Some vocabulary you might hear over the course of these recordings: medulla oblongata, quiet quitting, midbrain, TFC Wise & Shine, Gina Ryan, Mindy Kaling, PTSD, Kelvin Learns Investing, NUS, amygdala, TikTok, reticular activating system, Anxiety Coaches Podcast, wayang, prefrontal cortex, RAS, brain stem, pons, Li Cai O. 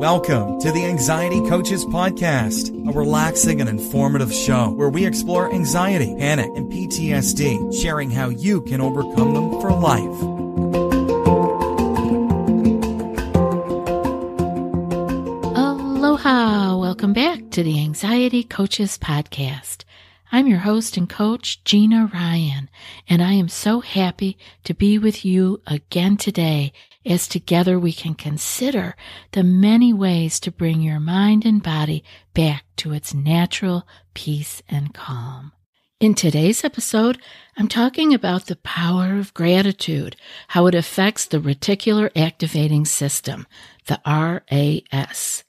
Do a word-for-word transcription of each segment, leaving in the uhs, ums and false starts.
Welcome to the Anxiety Coaches Podcast, a relaxing and informative show where we explore anxiety, panic, and P T S D, sharing how you can overcome them for life. Aloha! Welcome back to the Anxiety Coaches Podcast. I'm your host and coach, Gina Ryan, and I am so happy to be with you again today as together we can consider the many ways to bring your mind and body back to its natural peace and calm. In today's episode, I'm talking about the power of gratitude, how it affects the reticular activating system, the R A S.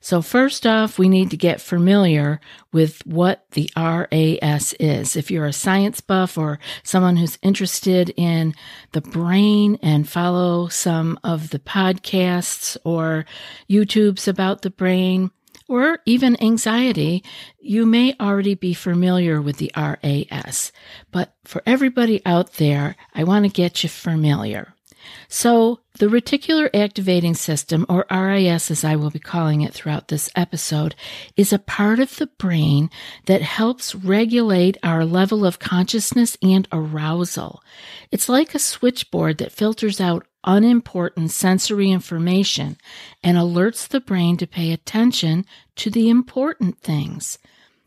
So first off, we need to get familiar with what the R A S is. If you're a science buff or someone who's interested in the brain and follow some of the podcasts or YouTubes about the brain or even anxiety, you may already be familiar with the R A S. But for everybody out there, I want to get you familiar. So the reticular activating system, or R A S as I will be calling it throughout this episode, is a part of the brain that helps regulate our level of consciousness and arousal. It's like a switchboard that filters out unimportant sensory information and alerts the brain to pay attention to the important things.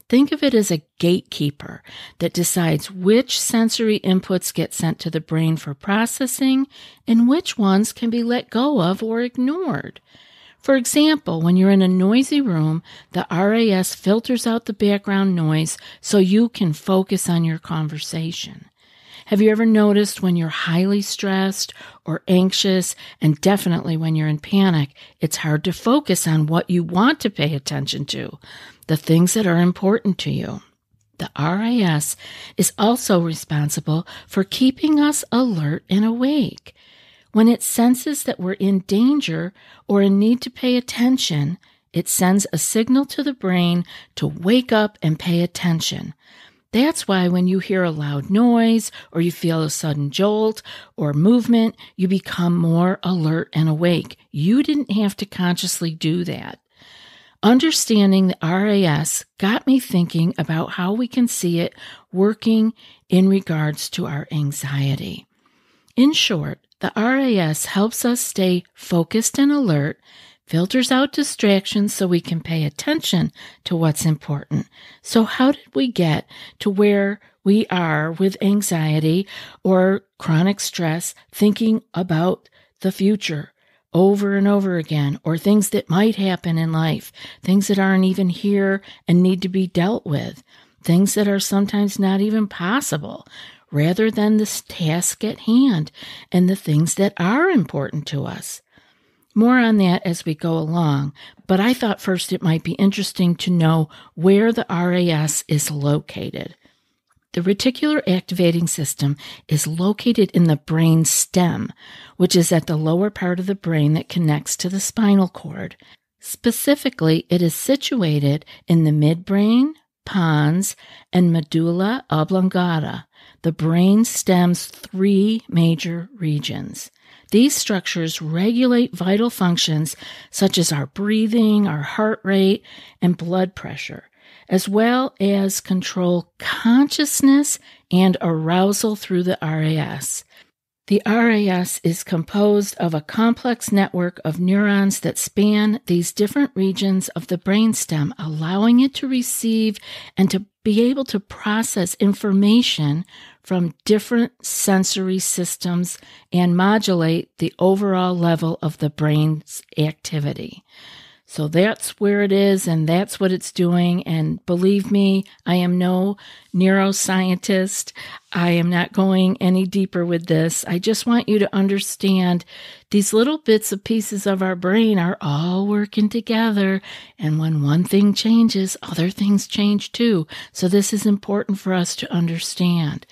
Think of it as a gatekeeper that decides which sensory inputs get sent to the brain for processing and which ones can be let go of or ignored. For example, when you're in a noisy room, the R A S filters out the background noise so you can focus on your conversation. Have you ever noticed when you're highly stressed or anxious, and definitely when you're in panic, it's hard to focus on what you want to pay attention to, the things that are important to you? The R A S is also responsible for keeping us alert and awake. When it senses that we're in danger or in need to pay attention, it sends a signal to the brain to wake up and pay attention. That's why when you hear a loud noise or you feel a sudden jolt or movement, you become more alert and awake. You didn't have to consciously do that. Understanding the R A S got me thinking about how we can see it working in regards to our anxiety. In short, the R A S helps us stay focused and alert, filters out distractions so we can pay attention to what's important. So how did we get to where we are with anxiety or chronic stress, thinking about the future over and over again, or things that might happen in life, things that aren't even here and need to be dealt with, things that are sometimes not even possible, rather than the task at hand and the things that are important to us? More on that as we go along, but I thought first it might be interesting to know where the R A S is located. The reticular activating system is located in the brain stem, which is at the lower part of the brain that connects to the spinal cord. Specifically, it is situated in the midbrain, pons, and medulla oblongata, the brain stem's three major regions. These structures regulate vital functions such as our breathing, our heart rate, and blood pressure, as well as control consciousness and arousal through the R A S. The R A S is composed of a complex network of neurons that span these different regions of the brainstem, allowing it to receive and to be able to process information from different sensory systems and modulate the overall level of the brain's activity. So that's where it is, and that's what it's doing. And believe me, I am no neuroscientist. I am not going any deeper with this. I just want you to understand these little bits and pieces of our brain are all working together. And when one thing changes, other things change too. So this is important for us to understand.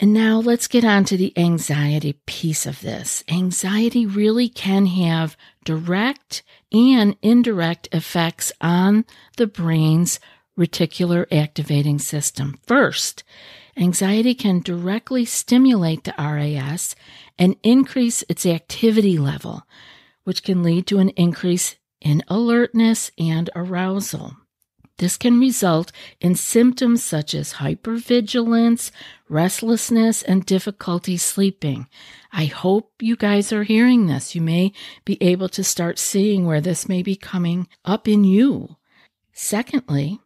And now let's get on to the anxiety piece of this. Anxiety really can have direct and indirect effects on the brain's reticular activating system. First, anxiety can directly stimulate the R A S and increase its activity level, which can lead to an increase in alertness and arousal. This can result in symptoms such as hypervigilance, restlessness, and difficulty sleeping. I hope you guys are hearing this. You may be able to start seeing where this may be coming up in you. Secondly,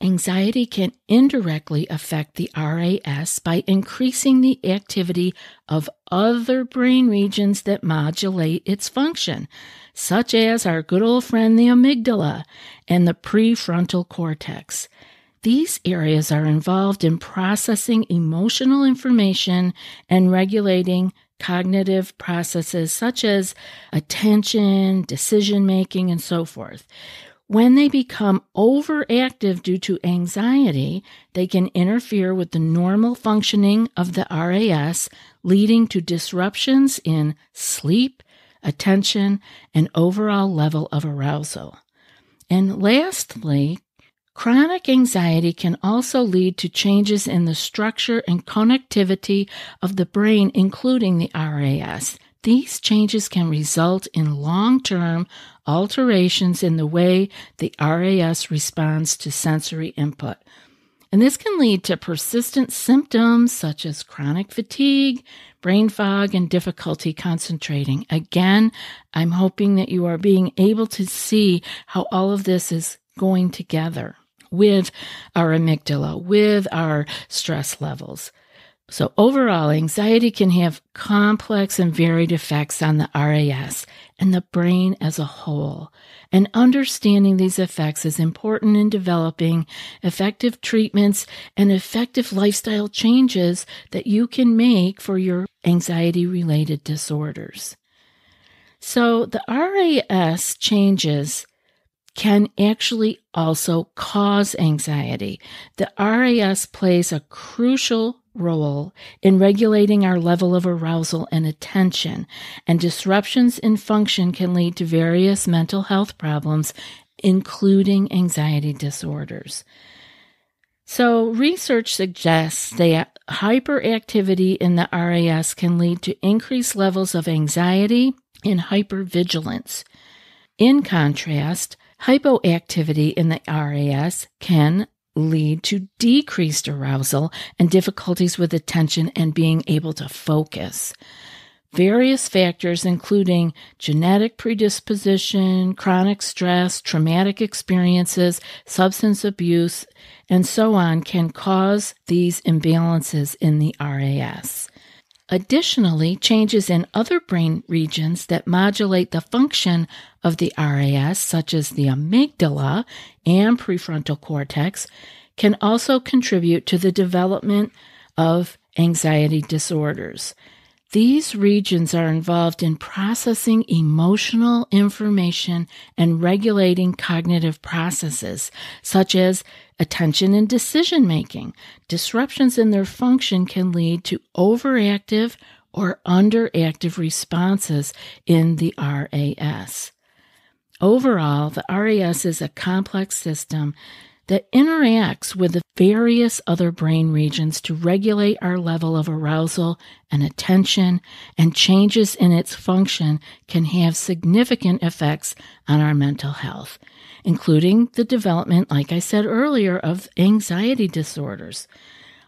anxiety can indirectly affect the R A S by increasing the activity of other brain regions that modulate its function, such as our good old friend the amygdala and the prefrontal cortex. These areas are involved in processing emotional information and regulating cognitive processes such as attention, decision-making, and so forth. When they become overactive due to anxiety, they can interfere with the normal functioning of the R A S, leading to disruptions in sleep, attention, and overall level of arousal. And lastly, chronic anxiety can also lead to changes in the structure and connectivity of the brain, including the R A S. These changes can result in long-term alterations in the way the R A S responds to sensory input. And this can lead to persistent symptoms such as chronic fatigue, brain fog, and difficulty concentrating. Again, I'm hoping that you are being able to see how all of this is going together with our amygdala, with our stress levels. So overall, anxiety can have complex and varied effects on the R A S and the brain as a whole. And understanding these effects is important in developing effective treatments and effective lifestyle changes that you can make for your anxiety-related disorders. So the R A S changes can actually also cause anxiety. The R A S plays a crucial role role in regulating our level of arousal and attention, and disruptions in function can lead to various mental health problems, including anxiety disorders. So, research suggests that hyperactivity in the R A S can lead to increased levels of anxiety and hypervigilance. In contrast, hypoactivity in the R A S can lead to decreased arousal and difficulties with attention and being able to focus. Various factors, including genetic predisposition, chronic stress, traumatic experiences, substance abuse, and so on, can cause these imbalances in the R A S. Additionally, changes in other brain regions that modulate the function of the R A S, such as the amygdala and prefrontal cortex, can also contribute to the development of anxiety disorders. These regions are involved in processing emotional information and regulating cognitive processes, such as attention and decision-making. Disruptions in their function can lead to overactive or underactive responses in the R A S. Overall, the R A S is a complex system that interacts with the various other brain regions to regulate our level of arousal and attention, and changes in its function can have significant effects on our mental health, including the development, like I said earlier, of anxiety disorders.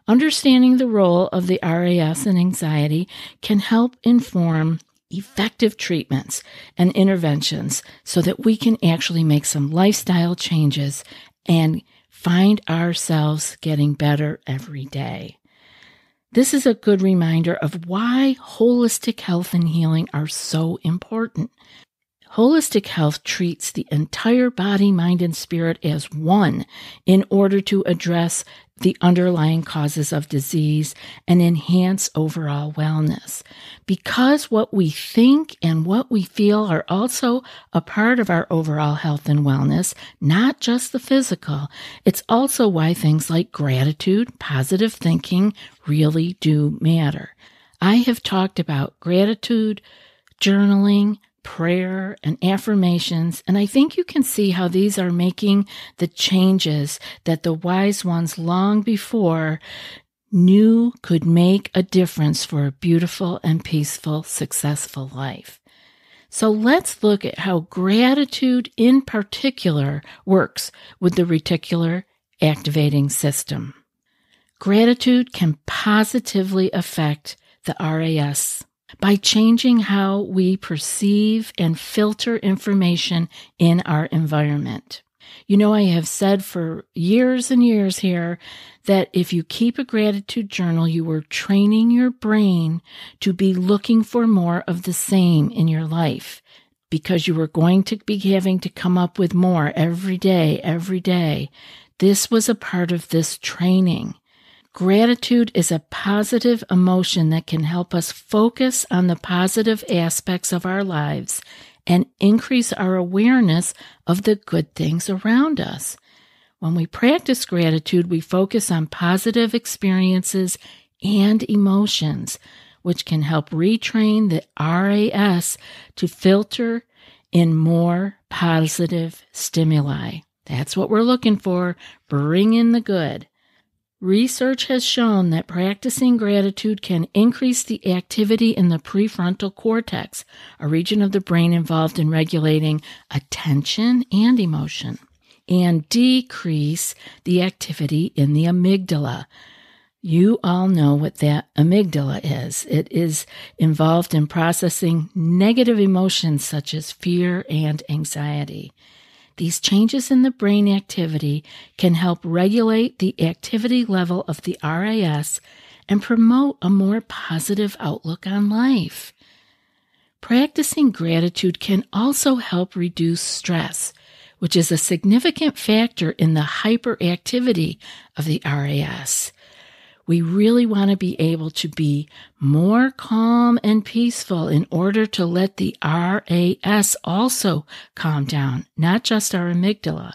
Understanding the role of the R A S in anxiety can help inform effective treatments and interventions so that we can actually make some lifestyle changes and find ourselves getting better every day. This is a good reminder of why holistic health and healing are so important. Holistic health treats the entire body, mind, and spirit as one in order to address the underlying causes of disease and enhance overall wellness. Because what we think and what we feel are also a part of our overall health and wellness, not just the physical, it's also why things like gratitude, positive thinking really do matter. I have talked about gratitude, journaling, prayer, and affirmations, and I think you can see how these are making the changes that the wise ones long before knew could make a difference for a beautiful and peaceful, successful life. So let's look at how gratitude in particular works with the reticular activating system. Gratitude can positively affect the R A S by changing how we perceive and filter information in our environment. You know, I have said for years and years here that if you keep a gratitude journal, you are training your brain to be looking for more of the same in your life, because you are going to be having to come up with more every day, every day. This was a part of this training. Gratitude is a positive emotion that can help us focus on the positive aspects of our lives and increase our awareness of the good things around us. When we practice gratitude, we focus on positive experiences and emotions, which can help retrain the R A S to filter in more positive stimuli. That's what we're looking for. Bring in the good. Research has shown that practicing gratitude can increase the activity in the prefrontal cortex, a region of the brain involved in regulating attention and emotion, and decrease the activity in the amygdala. You all know what that amygdala is. It is involved in processing negative emotions such as fear and anxiety. These changes in the brain activity can help regulate the activity level of the R A S and promote a more positive outlook on life. Practicing gratitude can also help reduce stress, which is a significant factor in the hyperactivity of the R A S. We really want to be able to be more calm and peaceful in order to let the R A S also calm down, not just our amygdala.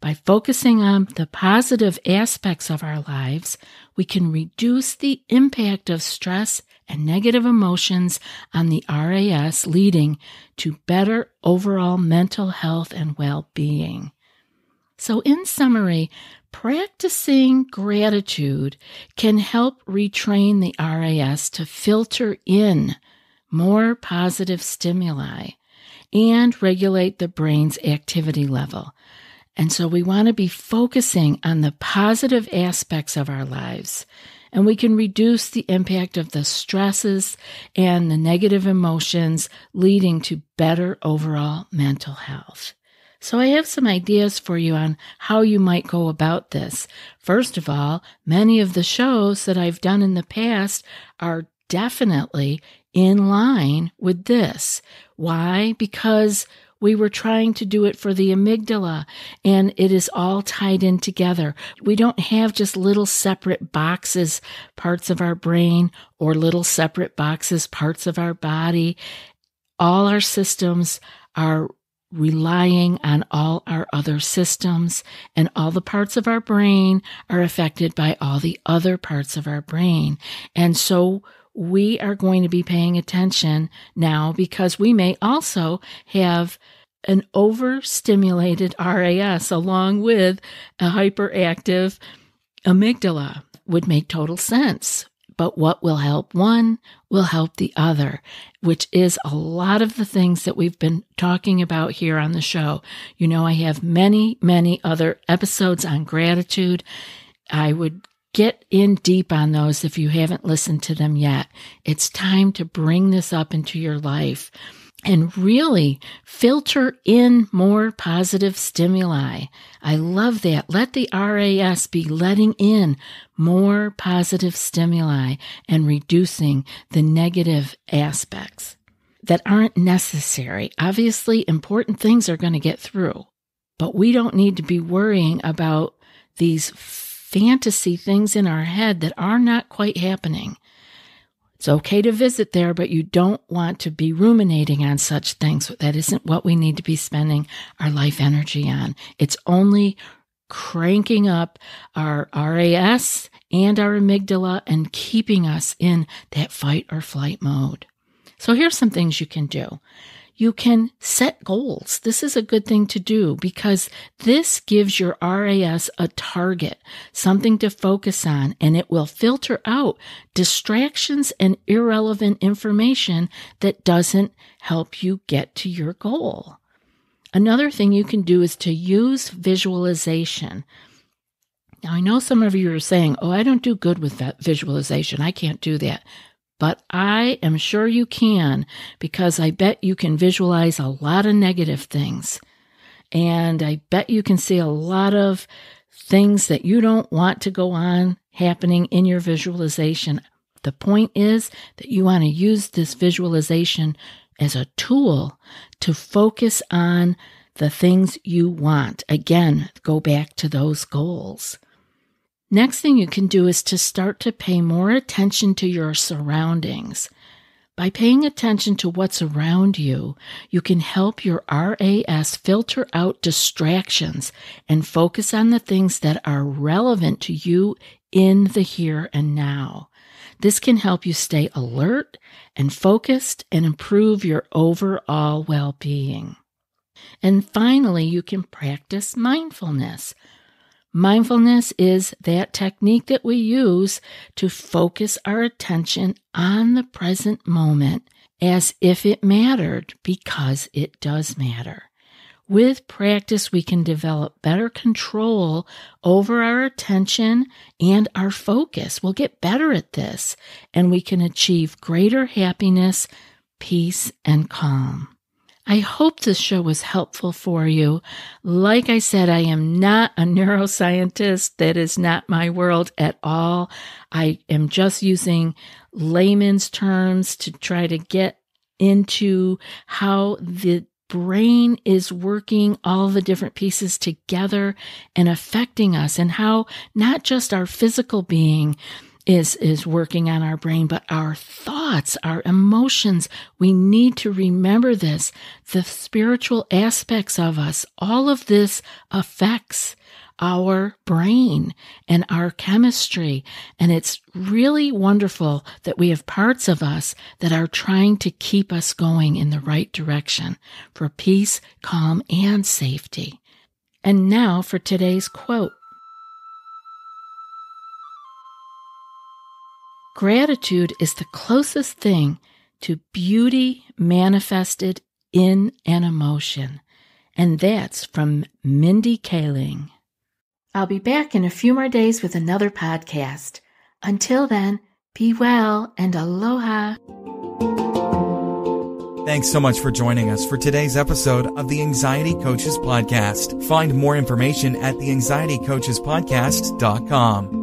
By focusing on the positive aspects of our lives, we can reduce the impact of stress and negative emotions on the R A S, leading to better overall mental health and well-being. So in summary, practicing gratitude can help retrain the R A S to filter in more positive stimuli and regulate the brain's activity level. And so we want to be focusing on the positive aspects of our lives, and we can reduce the impact of the stresses and the negative emotions, leading to better overall mental health. So I have some ideas for you on how you might go about this. First of all, many of the shows that I've done in the past are definitely in line with this. Why? Because we were trying to do it for the amygdala, and it is all tied in together. We don't have just little separate boxes, parts of our brain, or little separate boxes, parts of our body. All our systems are relying on all our other systems, and all the parts of our brain are affected by all the other parts of our brain. And so we are going to be paying attention now, because we may also have an overstimulated R A S along with a hyperactive amygdala. Would make total sense. But what will help one will help the other, which is a lot of the things that we've been talking about here on the show. You know, I have many, many other episodes on gratitude. I would get in deep on those if you haven't listened to them yet. It's time to bring this up into your life and really filter in more positive stimuli. I love that. Let the R A S be letting in more positive stimuli and reducing the negative aspects that aren't necessary. Obviously, important things are going to get through, but we don't need to be worrying about these fantasy things in our head that are not quite happening. It's okay to visit there, but you don't want to be ruminating on such things. That isn't what we need to be spending our life energy on. It's only cranking up our R A S and our amygdala and keeping us in that fight or flight mode. So here's some things you can do. you can set goals. This is a good thing to do because this gives your R A S a target, something to focus on, and it will filter out distractions and irrelevant information that doesn't help you get to your goal. Another thing you can do is to use visualization. Now, I know some of you are saying, oh, I don't do good with that visualization. I can't do that. But I am sure you can, because I bet you can visualize a lot of negative things. And I bet you can see a lot of things that you don't want to go on happening in your visualization. The point is that you want to use this visualization as a tool to focus on the things you want. Again, go back to those goals. Next thing you can do is to start to pay more attention to your surroundings. By paying attention to what's around you, you can help your R A S filter out distractions and focus on the things that are relevant to you in the here and now. This can help you stay alert and focused and improve your overall well-being. And finally, you can practice mindfulness. Mindfulness is that technique that we use to focus our attention on the present moment as if it mattered, because it does matter. With practice, we can develop better control over our attention and our focus. We'll get better at this, and we can achieve greater happiness, peace, and calm. I hope this show was helpful for you. Like I said, I am not a neuroscientist. That is not my world at all. I am just using layman's terms to try to get into how the brain is working, all the different pieces together and affecting us, and how not just our physical being is is working on our brain, but our thoughts, our emotions. We need to remember this. The spiritual aspects of us, all of this affects our brain and our chemistry. And it's really wonderful that we have parts of us that are trying to keep us going in the right direction for peace, calm, and safety. And now for today's quote. Gratitude is the closest thing to beauty manifested in an emotion. And that's from Mindy Kaling. I'll be back in a few more days with another podcast. Until then, be well and aloha. Thanks so much for joining us for today's episode of the Anxiety Coaches Podcast. Find more information at the anxiety coaches podcast dot com.